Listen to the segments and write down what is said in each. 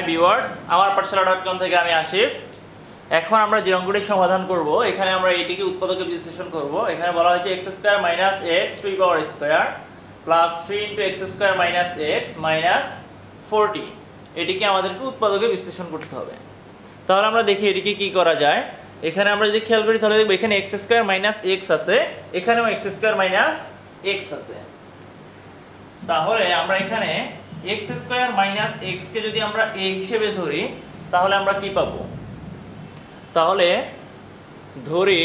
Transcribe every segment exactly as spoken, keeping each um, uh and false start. High viewers आमार पाठशाला डट कम थेके आमि आशिफ। एखन आमरा जे अंकटी समाधान करब एखाने आमरा एटिके उत्पादके विश्लेषण करब। एखाने बला हयेछे x square minus x to power square plus three into x square minus x minus forty एटिके आमादेरके उत्पादके विश्लेषण करते होबे। ताहले आमरा देखि एटिके कि करा जाय। एखाने आमरा जोदि खेयाल करि ताहले देखब एखाने एक्स स्क्वायर माइनस एक्स आछे, एखानेओ एक्स स्क्वायर माइनस एक्स आछे। তাহলে আমরা এখানে x স্কয়ার মাইনাস x কে যদি আমরা a হিসেবে ধরি তাহলে আমরা কি পাবো? তাহলে ধরি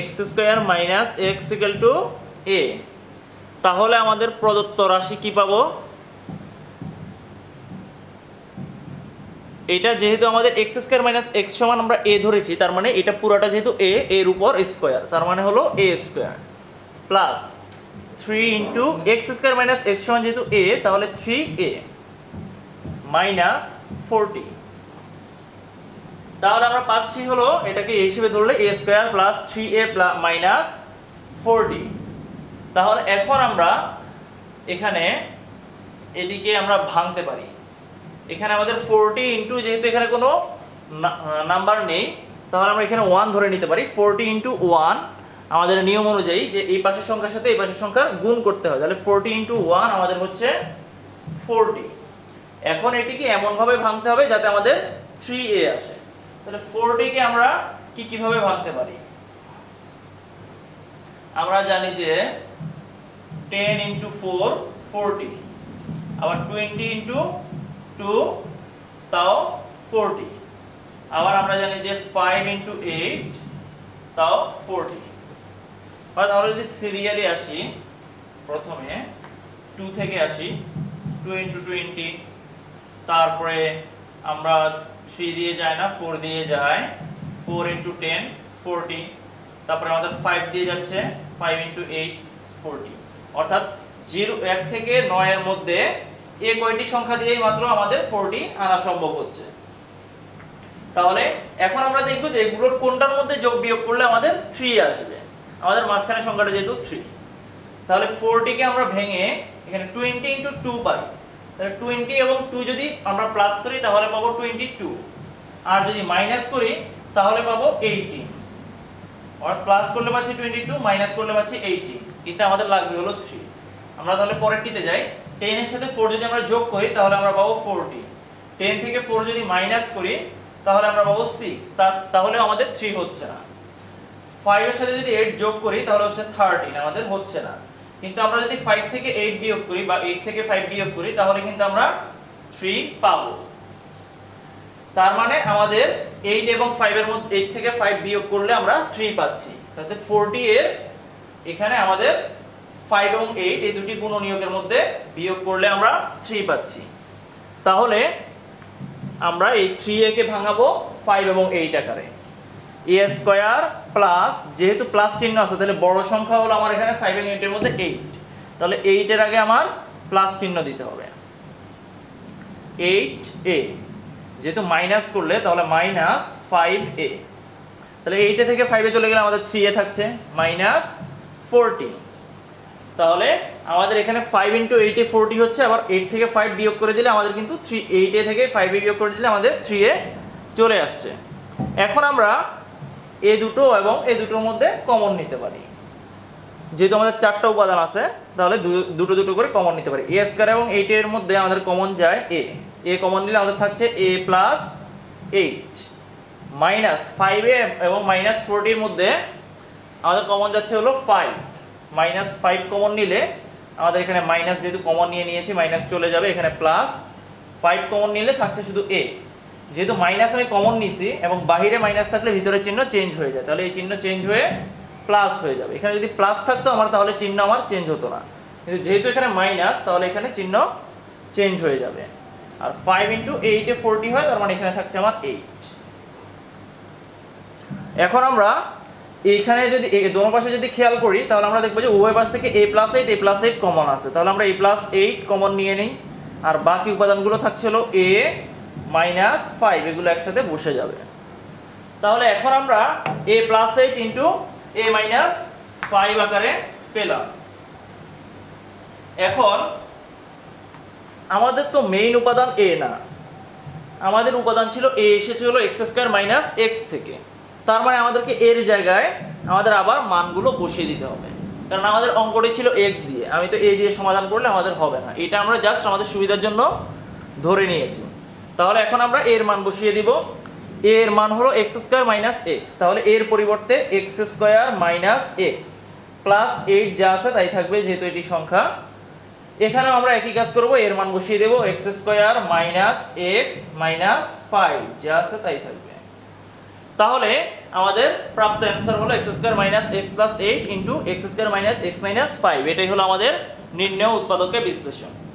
x square minus x equal to a। তাহলে আমাদের প্রদত্ত রাশি কি পাবো? এটা যেহেতু আমাদের x স্কয়ার মাইনাস x সমান আমরা a ধরেছি, তার মানে এটা পুরোটা যেহেতু a, এর উপর স্কয়ার, তার মানে হলো a square plus three into x square minus x समान जेहेतु ए ताहले थ्री ए माइनस फोर्टी। ताहले आमरा पाচ্ছি হলো এটাকে এই হিসেবে ধরলে a square plus three a minus forty. তাহলে এখন আমরা এখানে এদিকে আমরা ভাঙতে পারি। এখানে আমাদের फोर्टी ইনটু যেহেতু এখানে কোনো নাম্বার নেই তাহলে আমরা এখানে वन ধরে নিতে পারি। फोर्टी ইনটু वन আমাদের নিয়ম অনুযায়ী যে এই পাশের সংখ্যার সাথে এই পাশের সংখ্যার গুণ করতে হয়, তাহলে फोर्टी ইনটু वन আমাদের হচ্ছে फोर्टी। এখন এটিকে এমন ভাবে ভাঙতে হবে যাতে আমাদের थ्री a আসে। তাহলে फोर्टी কে আমরা কি কিভাবে ভাঙতে পারি? আমরা জানি যে टेन ইনটু फोर फोर्टी, আবার ट्वेंटी ইনটু टू তাও फोर्टी, আবার আমরা জানি যে फाइव ইনটু एट তাও फोर्टी। অর্থাৎ আমরা যদি সিরিয়ালি আসি প্রথমে टू থেকে আসি टू ইনটু ट्वेंटी, তারপরে আমরা थ्री দিয়ে যাই না फोर দিয়ে যাই, फोर ইনটু टेन फोर्टी, তারপরে আমাদের फाइव দিয়ে যাচ্ছে फाइव ইনটু एट फोर्टी। অর্থাৎ ज़ीरो এক থেকে नाइन এর মধ্যে এই কয়টি সংখ্যা দিয়েই মাত্র আমাদের फोर्टी আনা সম্ভব হচ্ছে। তাহলে এখন আমরা দেখব যে এগুলোর কোনটার মধ্যে যোগ বিয়োগ করলে আমাদের थ्री আসবে। আমাদের মাঝখানে সংখ্যাটা যেহেতু थ्री, তাহলে फोर्टी কে আমরা ভেঙে এখানে ट्वेंटी ইনটু टू পাই। তাহলে ट्वेंटी এবং टू যদি আমরা প্লাস করি তাহলে পাবো ट्वेंटी टू, আর যদি মাইনাস করি তাহলে পাবো এইटीन। অর্থাৎ প্লাস করলে পাচ্ছি ट्वेंटी टू, মাইনাস করলে পাচ্ছি এইटीन, কিন্তু আমাদের লাগবে হলো थ्री। আমরা তাহলে পরেরটিতে যাই। टेन এর সাথে फोर যদি আমরা যোগ করি তাহলে আমরা পাবো फोर्टी, टेन থেকে फोर যদি মাইনাস করি তাহলে আমরা পাবো सिक्स, তাহলে আমাদের थ्री হচ্ছে না। फाइव এর সাথে যদি एट যোগ করি তাহলে হচ্ছে থার্টিন, আমাদের হচ্ছে না। কিন্তু আমরা যদি फाइव থেকে एट বিয়োগ করি বা एट থেকে फाइव বিয়োগ করি তাহলে কিন্তু আমরা थ्री পাবো। তার মানে আমাদের एट এবং फाइव এর মধ্যে एट থেকে फाइव বিয়োগ করলে আমরা थ्री পাচ্ছি। তাহলে फोर्टी এর এখানে আমাদের फाइव এবং एट এই দুটি গুণনীয়কের মধ্যে বিয়োগ করলে আমরা थ्री পাচ্ছি। তাহলে আমরা এই थ्री a কে ভাঙাবো फाइव এবং एट আকারে। ए स्क्वायर प्लस जेहेतु प्लस चिन्ह आछे ताहले बड़ संख्या हलो आमार एखाने फाइव एंड एट एर मध्ये एट, ताहले एट एर आगे आमार प्लस चिन्ह दिते होबे। एट ए जेहेतु माइनस करले ताहले माइनस फाइव ए, ताहले एट थेके फाइव ए चले गेले आमादेर थ्री ए थाकछे माइनस फोर्टी। ताहले आमादेर एखाने फाइव इनटू एट ए फोर्टी होच्छे, आबार एट थेके फाइव बियोग करे दिले आमादेर किन्तु थ्री एट ए थेके फाइव ए बियोग करे दिले आमादेर थ्री ए चले आसछे। एखन आमरा ए दुटो এবং এই দুটোর মধ্যে কমন নিতে পারি। যেহেতু আমাদের চারটা উপাদান আছে তাহলে দুটো দুটো করে কমন নিতে পারি। a স্কয়ার এবং एट এর মধ্যে আমাদের কমন যায় a, a কমন নিলে আমাদের থাকছে a plus eight minus five a এবং মাইনাস फोर्टी এর মধ্যে আমাদের কমন যাচ্ছে হলো फाइव, মাইনাস फाइव কমন নিলে আমাদের এখানে মাইনাস যেহেতু কমন নিয়ে নিয়েছি মাইনাস চলে যাবে, এখানে প্লাস फाइव কমন নিলে থাকছে শুধু a। যেহেতু মাইনাস আমি কমন নিছি এবং বাইরে মাইনাস থাকলে ভিতরের চিহ্ন চেঞ্জ হয়ে যায়, তাহলে এই চিহ্ন চেঞ্জ হয়ে প্লাস হয়ে যাবে। এখানে যদি প্লাস থাকতো আমার তাহলে চিহ্ন আমার চেঞ্জ হতো না, কিন্তু যেহেতু এখানে মাইনাস তাহলে এখানে চিহ্ন চেঞ্জ হয়ে যাবে। আর ফাইভ ইনটু এইট এ ফোর্টি হয়, তার মানে এখানে থাকছে আমার এইট। এখন আমরা এইখানে যদি দোনো পাশে যদি খেয়াল করি তাহলে আমরা দেখবো যে উভয় পাশ থেকে a plus eight, a plus eight common আছে, তাহলে আমরা a প্লাস এইট কমন নিয়ে নিই। আর বাকি উপাদানগুলো থাকছিল a মাইনাস ফাইভ, এগুলো একসাথে বসে যাবে। তাহলে এখন আমরা a plus eight into a minus five আকারে পেলাম। এখন আমাদের তো মেইন উপাদান এ না, আমাদের উপাদান ছিল এ, এসেছে হলো এক্স স্কয়ার মাইনাস এক্স থেকে। তার মানে আমাদেরকে এর জায়গায় আমাদের আবার মানগুলো বসিয়ে দিতে হবে, কারণ আমাদের অঙ্কটি ছিল এক্স দিয়ে। আমি তো এ দিয়ে সমাধান করলে আমাদের হবে না, এটা আমরা জাস্ট আমাদের সুবিধার জন্য ধরে নিয়েছি। তাহলে এখন আমরা এর মান বসিয়ে দিব। এর মান হলো এক্স স্কোয়ার মাইনাস এক্স, তাহলে এর পরিবর্তে x square minus x plus eight যা আছে তাই থাকবে, যেহেতু এটি সংখ্যা। এখানেও আমরা একই কাজ করব, এর মান বসিয়ে দেবো, x square minus x minus five যা আছে তাই থাকবে। তাহলে আমাদের প্রাপ্ত অ্যান্সার হলো x square minus x plus eight into x square minus x minus five. এটাই হলো আমাদের নির্ণয় উৎপাদকের বিশ্লেষণ।